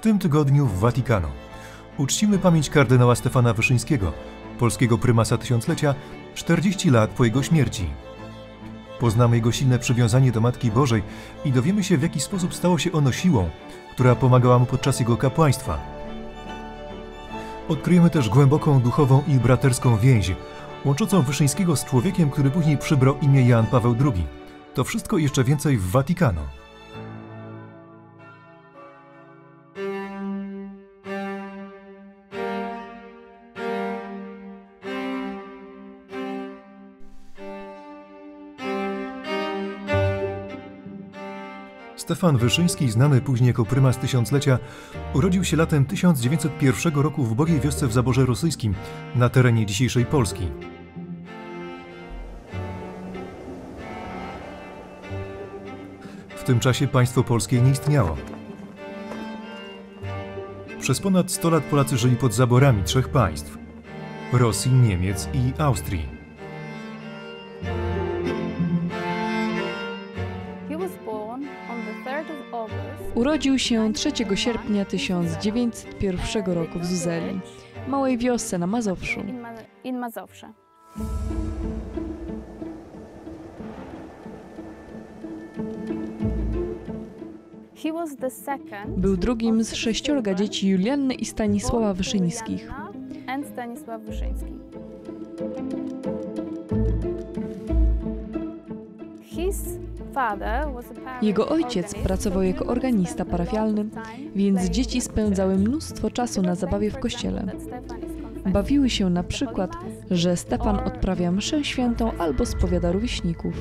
W tym tygodniu w Watykanu uczcimy pamięć kardynała Stefana Wyszyńskiego, polskiego prymasa tysiąclecia, 40 lat po jego śmierci. Poznamy jego silne przywiązanie do Matki Bożej i dowiemy się, w jaki sposób stało się ono siłą, która pomagała mu podczas jego kapłaństwa. Odkryjemy też głęboką duchową i braterską więź, łączącą Wyszyńskiego z człowiekiem, który później przybrał imię Jan Paweł II. To wszystko i jeszcze więcej w Watykanu. Stefan Wyszyński, znany później jako prymas tysiąclecia, urodził się latem 1901 roku w ubogiej wiosce w zaborze rosyjskim, na terenie dzisiejszej Polski. W tym czasie państwo polskie nie istniało. Przez ponad 100 lat Polacy żyli pod zaborami trzech państw: Rosji, Niemiec i Austrii. Urodził się 3 sierpnia 1901 roku w Zuzeli, małej wiosce na Mazowszu. Był drugim z 6 dzieci Julianny i Stanisława Wyszyńskich. Jego ojciec pracował jako organista parafialny, więc dzieci spędzały mnóstwo czasu na zabawie w kościele. Bawiły się na przykład, że Stefan odprawia mszę świętą albo spowiada rówieśników.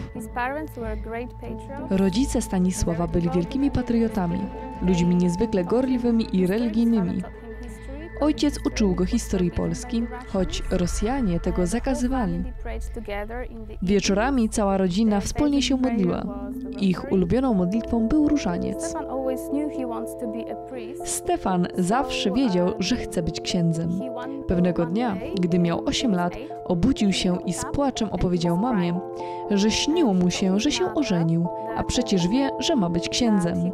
Rodzice Stanisława byli wielkimi patriotami, ludźmi niezwykle gorliwymi i religijnymi. Ojciec uczył go historii Polski, choć Rosjanie tego zakazywali. Wieczorami cała rodzina wspólnie się modliła. Ich ulubioną modlitwą był różaniec. Stefan zawsze wiedział, że chce być księdzem. Pewnego dnia, gdy miał 8 lat, obudził się i z płaczem opowiedział mamie, że śniło mu się, że się ożenił, a przecież wie, że ma być księdzem.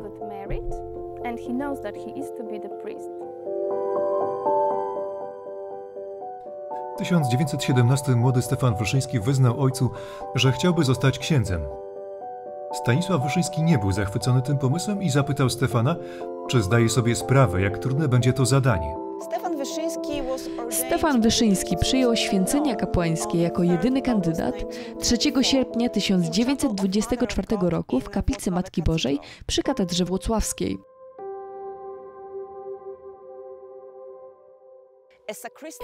W 1917 młody Stefan Wyszyński wyznał ojcu, że chciałby zostać księdzem. Stanisław Wyszyński nie był zachwycony tym pomysłem i zapytał Stefana, czy zdaje sobie sprawę, jak trudne będzie to zadanie. Stefan Wyszyński przyjął święcenia kapłańskie jako jedyny kandydat 3 sierpnia 1924 roku w kaplicy Matki Bożej przy katedrze włocławskiej.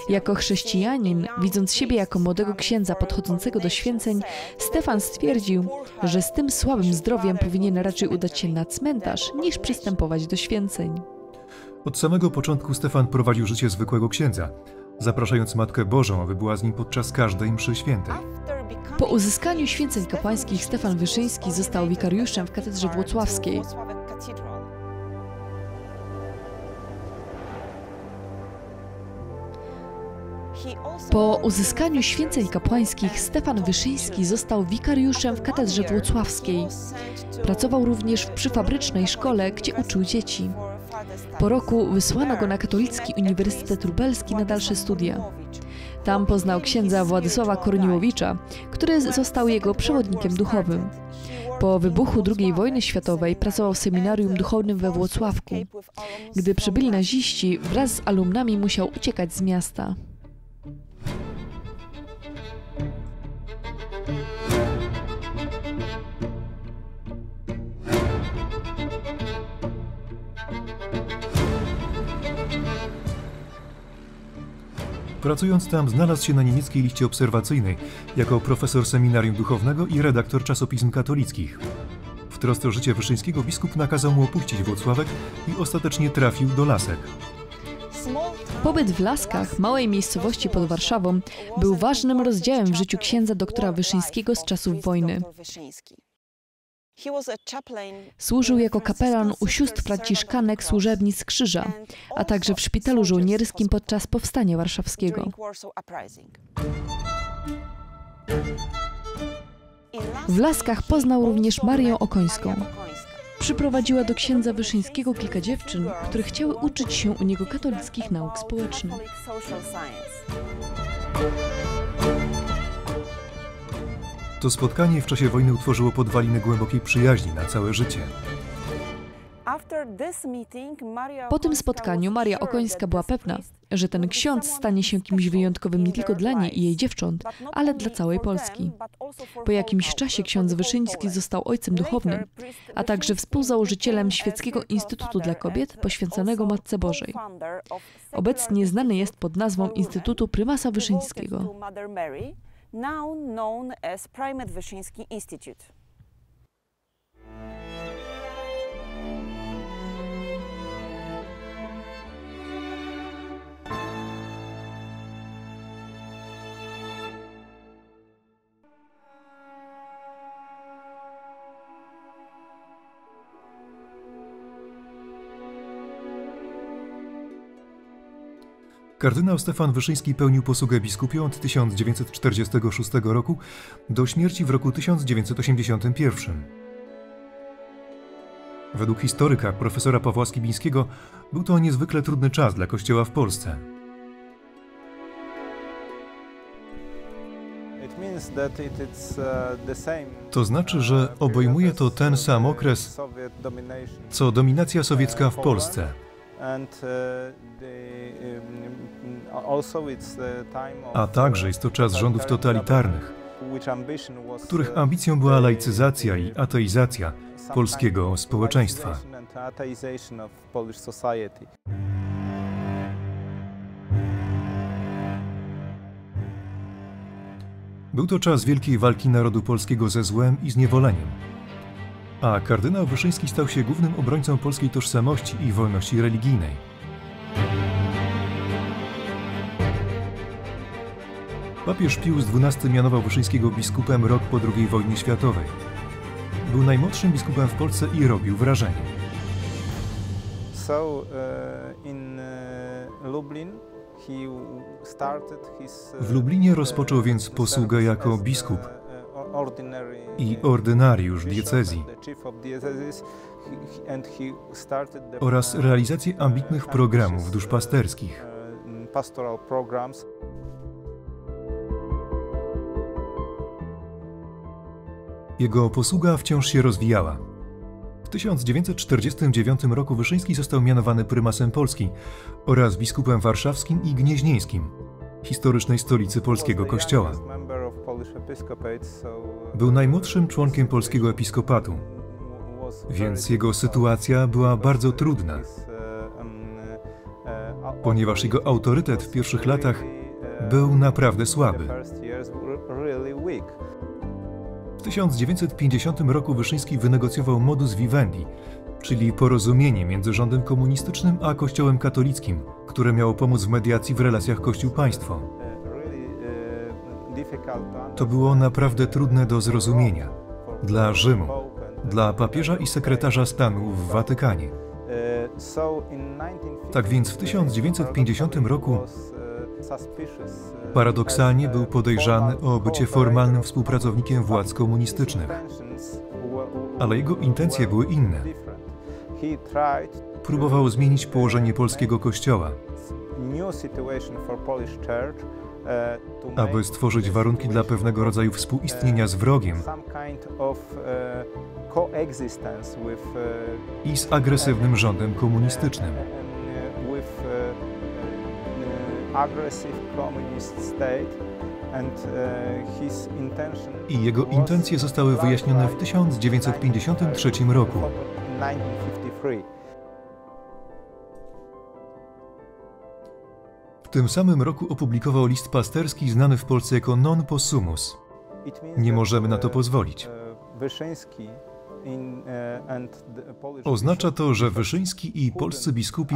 Jako chrześcijanin, widząc siebie jako młodego księdza podchodzącego do święceń, Stefan stwierdził, że z tym słabym zdrowiem powinien raczej udać się na cmentarz, niż przystępować do święceń. Od samego początku Stefan prowadził życie zwykłego księdza, zapraszając Matkę Bożą, aby była z nim podczas każdej mszy świętej. Po uzyskaniu święceń kapłańskich Stefan Wyszyński został wikariuszem w katedrze włocławskiej. Po uzyskaniu święceń kapłańskich Stefan Wyszyński został wikariuszem w katedrze włocławskiej. Pracował również w przyfabrycznej szkole, gdzie uczył dzieci. Po roku wysłano go na Katolicki Uniwersytet Lubelski na dalsze studia. Tam poznał księdza Władysława Korniłowicza, który został jego przewodnikiem duchowym. Po wybuchu II wojny światowej pracował w seminarium duchownym we Włocławku. Gdy przybyli naziści, wraz z alumnami musiał uciekać z miasta. Pracując tam, znalazł się na niemieckiej liście obserwacyjnej jako profesor seminarium duchownego i redaktor czasopism katolickich. W trosce o życie Wyszyńskiego biskup nakazał mu opuścić Włocławek i ostatecznie trafił do Lasek. Pobyt w Laskach, małej miejscowości pod Warszawą, był ważnym rozdziałem w życiu księdza doktora Wyszyńskiego z czasów wojny. Służył jako kapelan u sióstr Franciszkanek służebnic Krzyża, a także w szpitalu żołnierskim podczas Powstania Warszawskiego. W Laskach poznał również Marię Okońską. Przyprowadziła do księdza Wyszyńskiego kilka dziewczyn, które chciały uczyć się u niego katolickich nauk społecznych. To spotkanie w czasie wojny utworzyło podwaliny głębokiej przyjaźni na całe życie. Po tym spotkaniu Maria Okońska była pewna, że ten ksiądz stanie się kimś wyjątkowym nie tylko dla niej i jej dziewcząt, ale dla całej Polski. Po jakimś czasie ksiądz Wyszyński został ojcem duchownym, a także współzałożycielem Świeckiego Instytutu dla Kobiet poświęconego Matce Bożej. Obecnie znany jest pod nazwą Instytutu Prymasa Wyszyńskiego. Kardynał Stefan Wyszyński pełnił posługę biskupią od 1946 roku do śmierci w roku 1981. Według historyka profesora Pawła Skibińskiego był to niezwykle trudny czas dla Kościoła w Polsce. To znaczy, że obejmuje to ten sam okres, co dominacja sowiecka w Polsce. A także jest to czas rządów totalitarnych, których ambicją była laicyzacja i ateizacja polskiego społeczeństwa. Był to czas wielkiej walki narodu polskiego ze złem i zniewoleniem. A kardynał Wyszyński stał się głównym obrońcą polskiej tożsamości i wolności religijnej. Papież Pius XII mianował Wyszyńskiego biskupem rok po II wojnie światowej. Był najmłodszym biskupem w Polsce i robił wrażenie. W Lublinie rozpoczął więc posługę jako biskup i ordynariusz diecezji oraz realizację ambitnych programów duszpasterskich. Jego posługa wciąż się rozwijała. W 1949 roku Wyszyński został mianowany prymasem Polski oraz biskupem warszawskim i gnieźnieńskim, historycznej stolicy polskiego kościoła. Był najmłodszym członkiem polskiego episkopatu, więc jego sytuacja była bardzo trudna, ponieważ jego autorytet w pierwszych latach był naprawdę słaby. W 1950 roku Wyszyński wynegocjował modus vivendi, czyli porozumienie między rządem komunistycznym a kościołem katolickim, które miało pomóc w mediacji w relacjach kościół-państwo. To było naprawdę trudne do zrozumienia dla Rzymu, dla papieża i sekretarza stanu w Watykanie. Tak więc w 1950 roku paradoksalnie był podejrzany o bycie formalnym współpracownikiem władz komunistycznych. Ale jego intencje były inne. Próbował zmienić położenie polskiego kościoła, aby stworzyć warunki dla pewnego rodzaju współistnienia z wrogiem i z agresywnym rządem komunistycznym. I jego intencje zostały wyjaśnione w 1953 roku. W tym samym roku opublikował list pasterski znany w Polsce jako non possumus. Nie możemy na to pozwolić. Oznacza to, że Wyszyński i polscy biskupi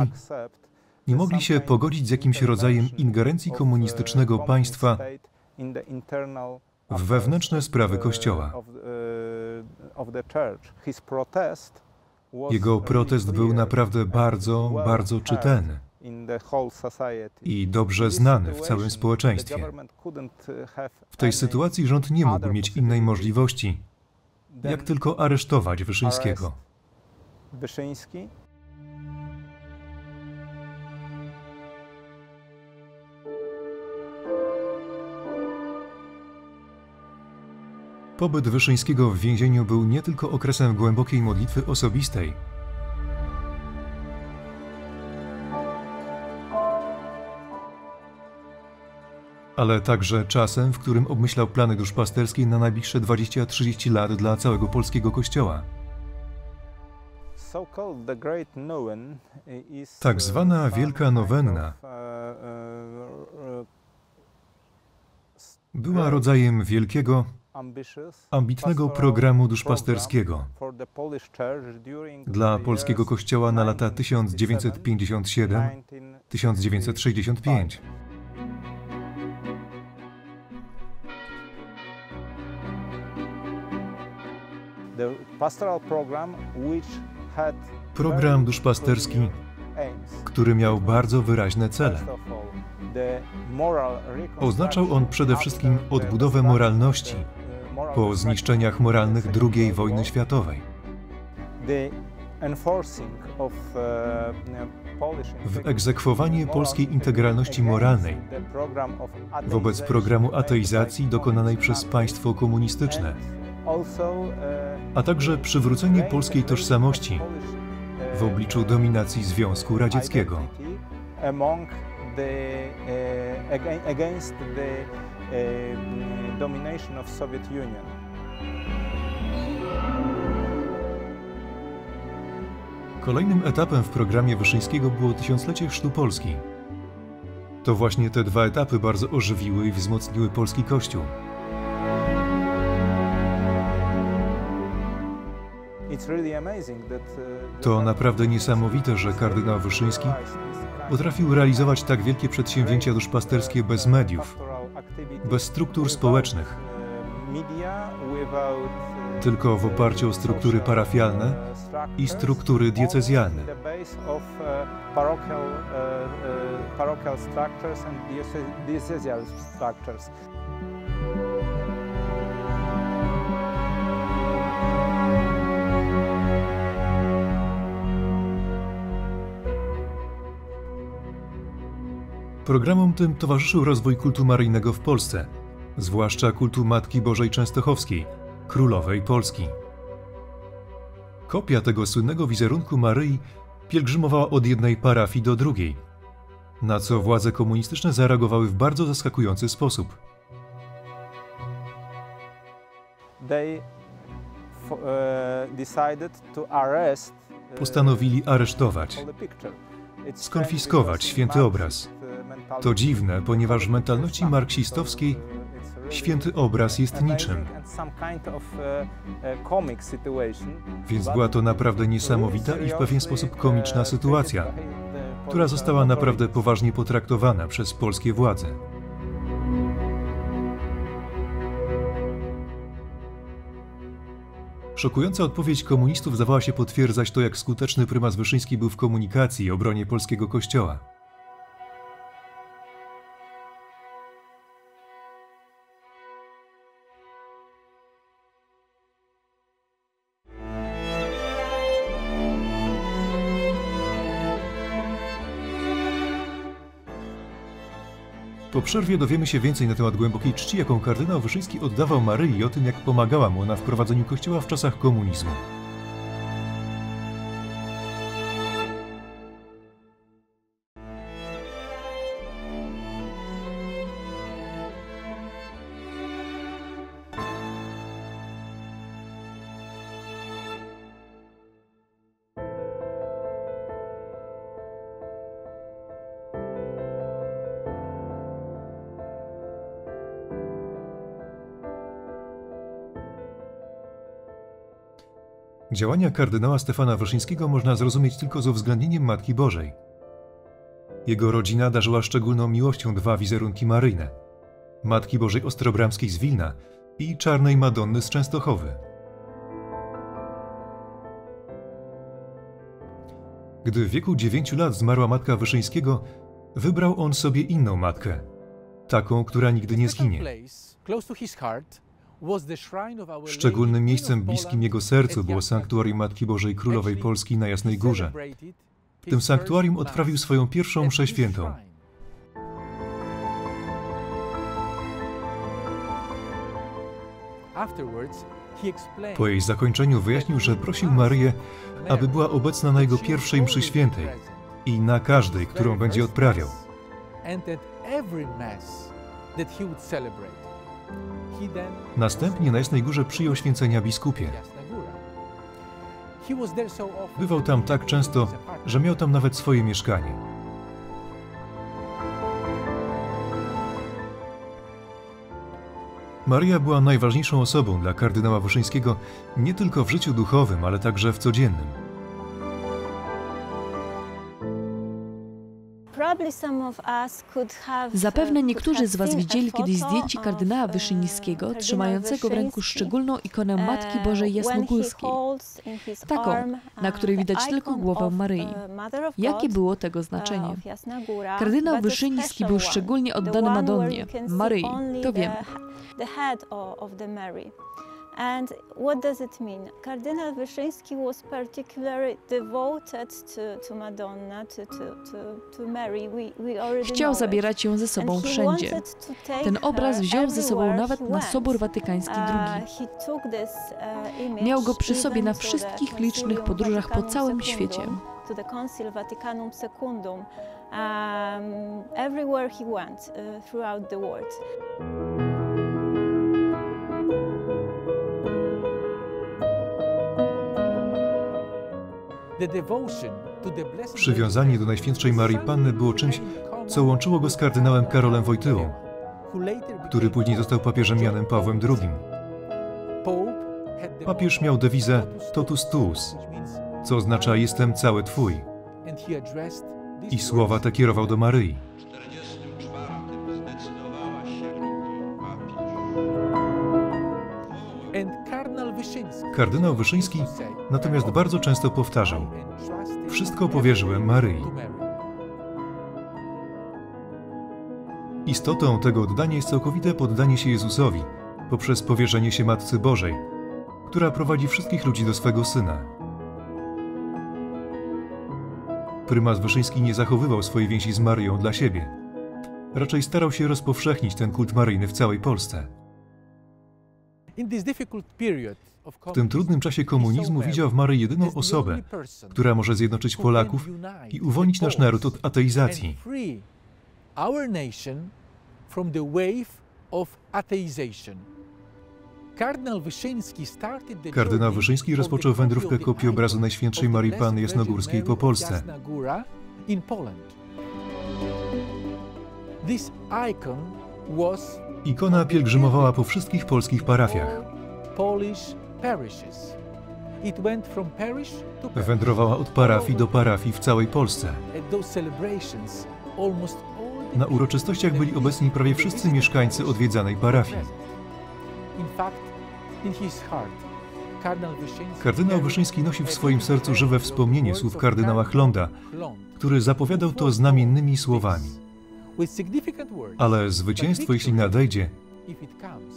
nie mogli się pogodzić z jakimś rodzajem ingerencji komunistycznego państwa w wewnętrzne sprawy Kościoła. Jego protest był naprawdę bardzo, bardzo czytelny i dobrze znany w całym społeczeństwie. W tej sytuacji rząd nie mógł mieć innej możliwości, jak tylko aresztować Wyszyńskiego. Wyszyński. Pobyt Wyszyńskiego w więzieniu był nie tylko okresem głębokiej modlitwy osobistej. Ale także czasem, w którym obmyślał plany duszpasterskie na najbliższe 20–30 lat dla całego polskiego kościoła. Tak zwana Wielka Nowenna była rodzajem wielkiego, ambitnego programu duszpasterskiego dla polskiego kościoła na lata 1957–1965. Program duszpasterski, który miał bardzo wyraźne cele. Oznaczał on przede wszystkim odbudowę moralności po zniszczeniach moralnych II wojny światowej. Wyegzekwowanie polskiej integralności moralnej wobec programu ateizacji dokonanej przez państwo komunistyczne, a także przywrócenie polskiej tożsamości w obliczu dominacji Związku Radzieckiego. Kolejnym etapem w programie Wyszyńskiego było tysiąclecie Chrztu Polski. To właśnie te dwa etapy bardzo ożywiły i wzmocniły polski Kościół. To naprawdę niesamowite, że kardynał Wyszyński potrafił realizować tak wielkie przedsięwzięcia duszpasterskie bez mediów, bez struktur społecznych, tylko w oparciu o struktury parafialne i struktury diecezjalne. Programom tym towarzyszył rozwój kultu maryjnego w Polsce, zwłaszcza kultu Matki Bożej Częstochowskiej, królowej Polski. Kopia tego słynnego wizerunku Maryi pielgrzymowała od jednej parafii do drugiej, na co władze komunistyczne zareagowały w bardzo zaskakujący sposób. Postanowili aresztować, skonfiskować święty obraz. To dziwne, ponieważ w mentalności marksistowskiej święty obraz jest niczym. Więc była to naprawdę niesamowita i w pewien sposób komiczna sytuacja, która została naprawdę poważnie potraktowana przez polskie władze. Szokująca odpowiedź komunistów zdawała się potwierdzać to, jak skuteczny prymas Wyszyński był w komunikacji i obronie polskiego kościoła. Po przerwie dowiemy się więcej na temat głębokiej czci, jaką kardynał Wyszyński oddawał Maryi, o tym, jak pomagała mu ona w prowadzeniu Kościoła w czasach komunizmu. Działania kardynała Stefana Wyszyńskiego można zrozumieć tylko z uwzględnieniem Matki Bożej. Jego rodzina darzyła szczególną miłością dwa wizerunki maryjne: Matki Bożej Ostrobramskiej z Wilna i Czarnej Madonny z Częstochowy. Gdy w wieku 9 lat zmarła matka Wyszyńskiego, wybrał on sobie inną matkę, taką, która nigdy nie zginie. Szczególnym miejscem bliskim jego sercu było sanktuarium Matki Bożej Królowej Polski na Jasnej Górze. W tym sanktuarium odprawił swoją pierwszą mszę świętą. Po jej zakończeniu wyjaśnił, że prosił Maryję, aby była obecna na jego pierwszej mszy świętej i na każdej, którą będzie odprawiał. Następnie na Jasnej Górze przyjął święcenia biskupie. Bywał tam tak często, że miał tam nawet swoje mieszkanie. Maria była najważniejszą osobą dla kardynała Wyszyńskiego nie tylko w życiu duchowym, ale także w codziennym. Zapewne niektórzy z Was widzieli kiedyś zdjęcie kardynała Wyszyńskiego trzymającego w ręku szczególną ikonę Matki Bożej Jasnogórskiej, taką, na której widać tylko głowę Maryi. Jakie było tego znaczenie? Kardynał Wyszyński był szczególnie oddany Madonnie, Maryi, to wiemy. And what does it mean? Cardinal Wyszyński was particularly devoted to Madonna, to Mary. We already Chciał zabierać ją ze sobą wszędzie. Ten obraz wziął ze sobą nawet na Sobór Watykański II. Miał go przy sobie na wszystkich licznych podróżach po całym świecie. To the Council Vaticanum Secundum. Everywhere he went throughout the world. Przywiązanie do Najświętszej Maryi Panny było czymś, co łączyło go z kardynałem Karolem Wojtyłą, który później został papieżem Janem Pawłem II. Papież miał dewizę Totus Tuus, co oznacza jestem cały Twój. I słowa te kierował do Maryi. Kardynał Wyszyński natomiast bardzo często powtarzał: wszystko powierzyłem Maryi. Istotą tego oddania jest całkowite poddanie się Jezusowi poprzez powierzenie się Matce Bożej, która prowadzi wszystkich ludzi do swego Syna. Prymas Wyszyński nie zachowywał swojej więzi z Maryją dla siebie. Raczej starał się rozpowszechnić ten kult maryjny w całej Polsce. W tym trudnym czasie komunizmu widział w Maryi jedyną osobę, która może zjednoczyć Polaków i uwolnić nasz naród od ateizacji. Kardynał Wyszyński rozpoczął wędrówkę kopii obrazu Najświętszej Maryi Panny Jasnogórskiej po Polsce. Ikona pielgrzymowała po wszystkich polskich parafiach. Wędrowała od parafii do parafii w całej Polsce. Na uroczystościach byli obecni prawie wszyscy mieszkańcy odwiedzanej parafii. Kardynał Wyszyński nosił w swoim sercu żywe wspomnienie słów kardynała Hlonda, który zapowiadał to znamiennymi słowami. Ale zwycięstwo, jeśli nadejdzie,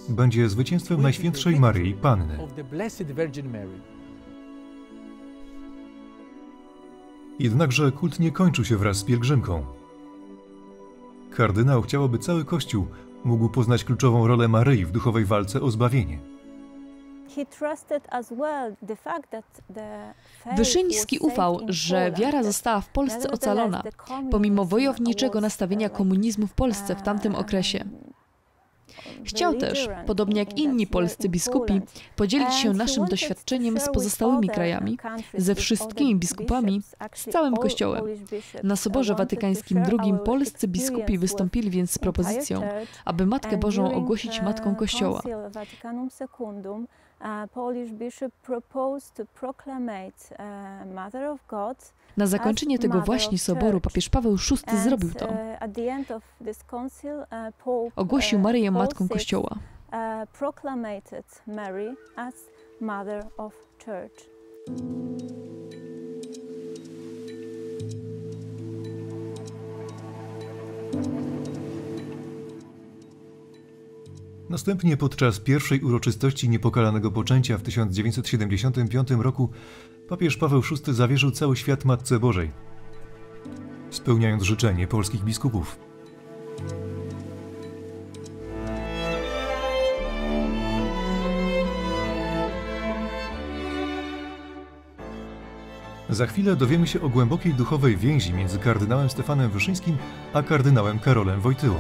będzie zwycięstwem Najświętszej Maryi Panny. Jednakże kult nie kończył się wraz z pielgrzymką. Kardynał chciał, aby cały Kościół mógł poznać kluczową rolę Maryi w duchowej walce o zbawienie. Wyszyński ufał, że wiara została w Polsce ocalona, pomimo wojowniczego nastawienia komunizmu w Polsce w tamtym okresie. Chciał też, podobnie jak inni polscy biskupi, podzielić się naszym doświadczeniem z pozostałymi krajami, ze wszystkimi biskupami, z całym Kościołem. Na Soborze Watykańskim II polscy biskupi wystąpili więc z propozycją, aby Matkę Bożą ogłosić Matką Kościoła. Na zakończenie tego właśnie soboru papież Paweł VI zrobił to. Ogłosił Maryję Matką Kościoła. Następnie podczas pierwszej uroczystości Niepokalanego Poczęcia w 1975 roku papież Paweł VI zawierzył cały świat Matce Bożej, spełniając życzenie polskich biskupów. Za chwilę dowiemy się o głębokiej duchowej więzi między kardynałem Stefanem Wyszyńskim a kardynałem Karolem Wojtyłą.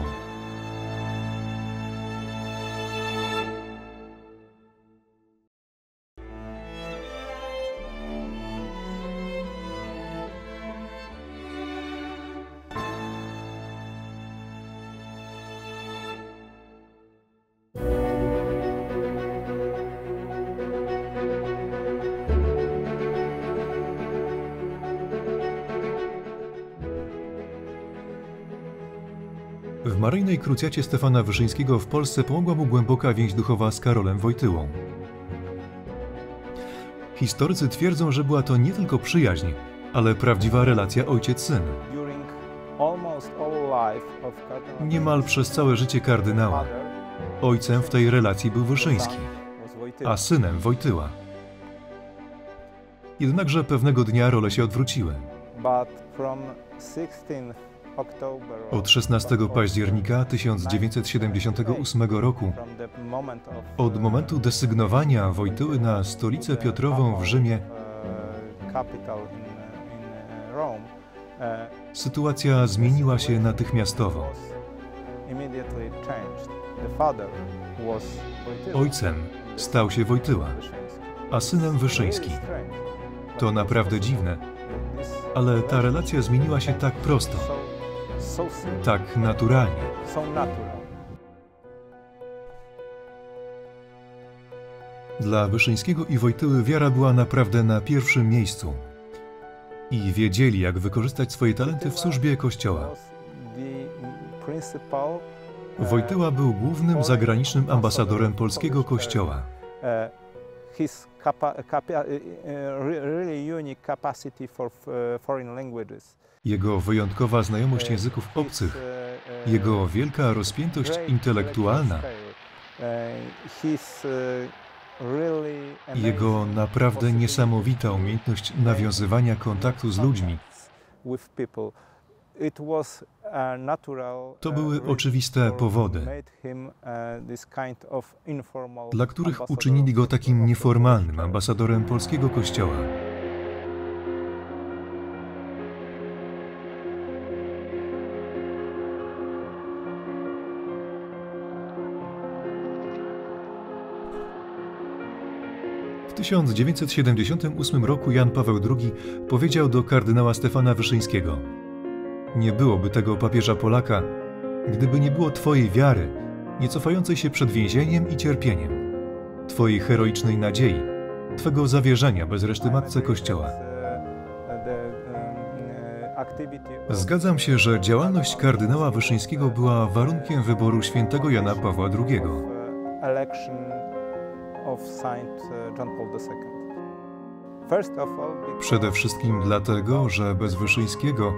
W maryjnej krucjacie Stefana Wyszyńskiego w Polsce pomogła mu głęboka więź duchowa z Karolem Wojtyłą. Historycy twierdzą, że była to nie tylko przyjaźń, ale prawdziwa relacja ojciec-syn. Niemal przez całe życie kardynała ojcem w tej relacji był Wyszyński, a synem Wojtyła. Jednakże pewnego dnia role się odwróciły. Od 16 października 1978 roku, od momentu desygnowania Wojtyły na stolicę Piotrową w Rzymie, sytuacja zmieniła się natychmiastowo. Ojcem stał się Wojtyła, a synem Wyszyński. To naprawdę dziwne, ale ta relacja zmieniła się tak prosto. Tak naturalnie. Dla Wyszyńskiego i Wojtyły wiara była naprawdę na pierwszym miejscu. I wiedzieli, jak wykorzystać swoje talenty w służbie Kościoła. Wojtyła był głównym zagranicznym ambasadorem polskiego Kościoła. Jego wyjątkowa znajomość języków obcych, jego wielka rozpiętość intelektualna, jego naprawdę niesamowita umiejętność nawiązywania kontaktu z ludźmi. To były oczywiste powody, dla których uczynili go takim nieformalnym ambasadorem polskiego Kościoła. W 1978 roku Jan Paweł II powiedział do kardynała Stefana Wyszyńskiego: nie byłoby tego papieża Polaka, gdyby nie było twojej wiary, nie cofającej się przed więzieniem i cierpieniem, twojej heroicznej nadziei, twego zawierzenia bez reszty Matce Kościoła. Zgadzam się, że działalność kardynała Wyszyńskiego była warunkiem wyboru świętego Jana Pawła II. Przede wszystkim dlatego, że bez Wyszyńskiego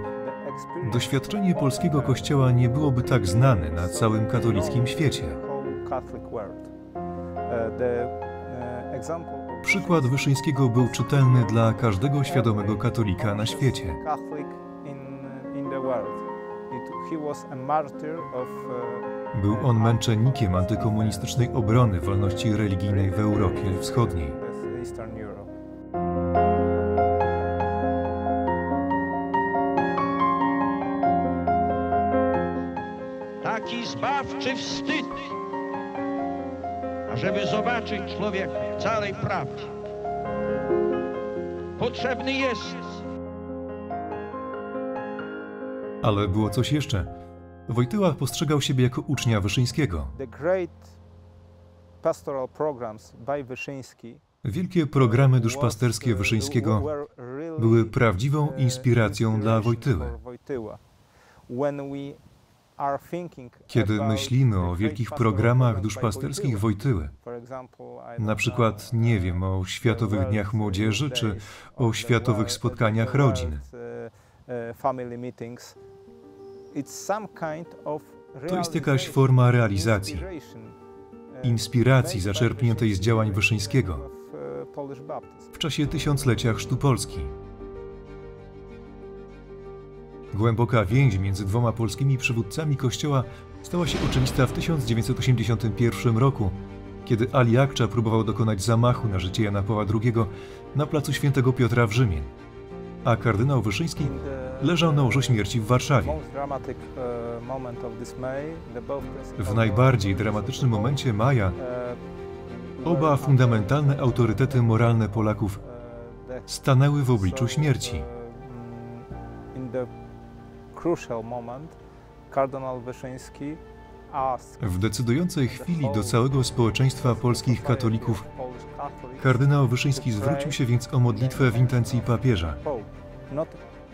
doświadczenie polskiego Kościoła nie byłoby tak znane na całym katolickim świecie. Przykład Wyszyńskiego był czytelny dla każdego świadomego katolika na świecie. Był on męczennikiem antykomunistycznej obrony wolności religijnej w Europie Wschodniej. Taki zbawczy wstyd, ażeby zobaczyć człowieka w całej prawdzie, potrzebny jest. Ale było coś jeszcze. Wojtyła postrzegał siebie jako ucznia Wyszyńskiego. Wielkie programy duszpasterskie Wyszyńskiego były prawdziwą inspiracją dla Wojtyły. Kiedy myślimy o wielkich programach duszpasterskich Wojtyły, na przykład, nie wiem, o Światowych Dniach Młodzieży czy o Światowych Spotkaniach Rodzin, to jest jakaś forma realizacji, inspiracji zaczerpniętej z działań Wyszyńskiego w czasie tysiąclecia chrztu Polski. Głęboka więź między dwoma polskimi przywódcami Kościoła stała się oczywista w 1981 roku, kiedy Ali Agca próbował dokonać zamachu na życie Jana Pawła II na placu Świętego Piotra w Rzymie, a kardynał Wyszyński leżał na łożu śmierci w Warszawie. W najbardziej dramatycznym momencie maja oba fundamentalne autorytety moralne Polaków stanęły w obliczu śmierci. W decydującej chwili do całego społeczeństwa polskich katolików kardynał Wyszyński zwrócił się więc o modlitwę w intencji papieża,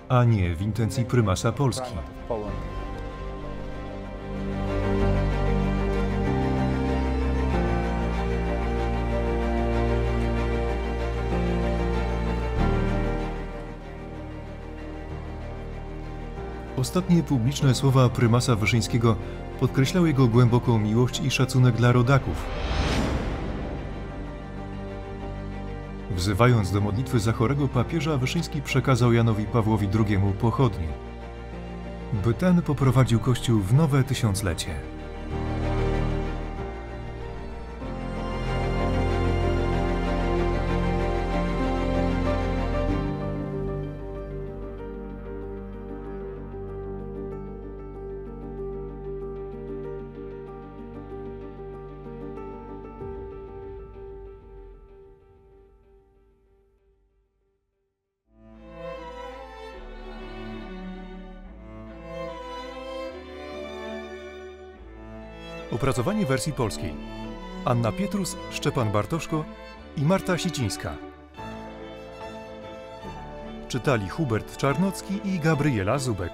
a nie w intencji prymasa Polski. Ostatnie publiczne słowa prymasa Wyszyńskiego podkreślały jego głęboką miłość i szacunek dla rodaków. Wzywając do modlitwy za chorego papieża, Wyszyński przekazał Janowi Pawłowi II pochodnie, by ten poprowadził Kościół w nowe tysiąclecie. Opracowanie wersji polskiej: Anna Pietrus, Szczepan Bartoszko i Marta Sicińska. Czytali Hubert Czarnocki i Gabriela Zubek.